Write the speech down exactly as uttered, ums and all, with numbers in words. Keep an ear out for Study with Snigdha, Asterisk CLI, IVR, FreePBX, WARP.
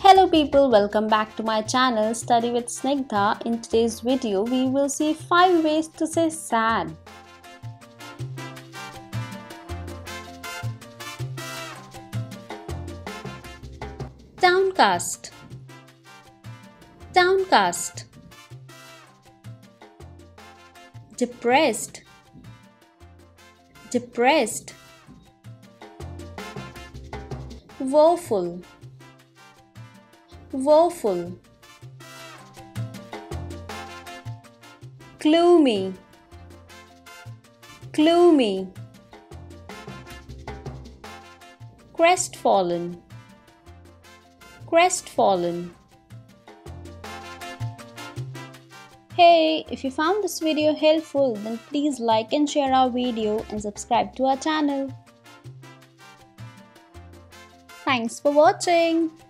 Hello people, welcome back to my channel Study with Snigdha. In today's video, we will see five ways to say sad. Downcast. Downcast. Depressed. Depressed. Woeful. Woeful. Gloomy. Gloomy. Crestfallen. Crestfallen. Hey, if you found this video helpful, then please like and share our video and subscribe to our channel. Thanks for watching.